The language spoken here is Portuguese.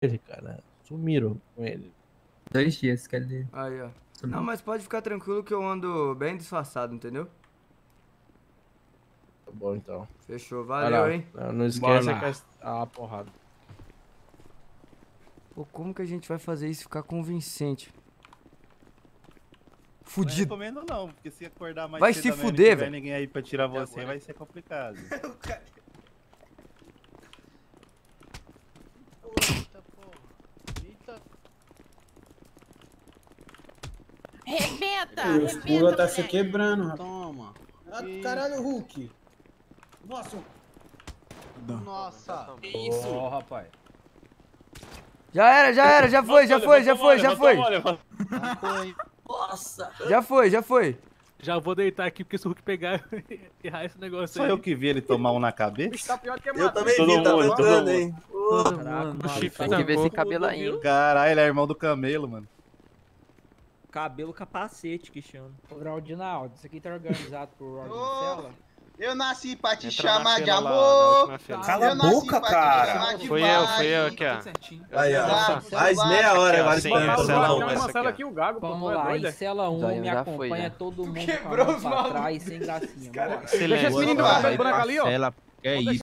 dele, cara. Sumiram com ele. 2 dias, cara dele. Aí, ó. Sumiram. Não, mas pode ficar tranquilo que eu ando bem disfarçado, entendeu? Tá bom, então. Fechou, valeu, hein? Não esquece a porrada. Pô, como que a gente vai fazer isso ficar convincente? Fudido. Não recomendo não, porque se acordar mais vai se fuder, velho. Não tiver ninguém aí pra tirar você, vai ser complicado. Eita, porra. Eita. Arrebenta, arrebenta. O Fula tá se quebrando, rapaz. Toma. Caralho, Hulk. Nossa. Nossa. Que isso? Ó, rapaz. Já foi. Nossa! Já foi! Já vou deitar aqui, porque se o Hulk pegar e errar esse negócio só aí... Só eu que vi ele tomar um na cabeça? Tá pior que eu também vi, tá matando, hein? Tem que ver esse cabelo ainda. Caralho, ele é irmão do Camelo, mano. Cabelo capacete, que chama. O Raudinaldo, isso aqui tá organizado por Raudinaldo. Eu nasci pra te chamar de amor. Cala a boca, cara. Fui eu aqui, ó. Aí, ó. Faz meia hora, vale pra aqui o Gago. Vamos lá, em cela 1, me acompanha todo mundo pra trás, sem gracinha. Deixa esse menino do ar, ali, ó. É isso.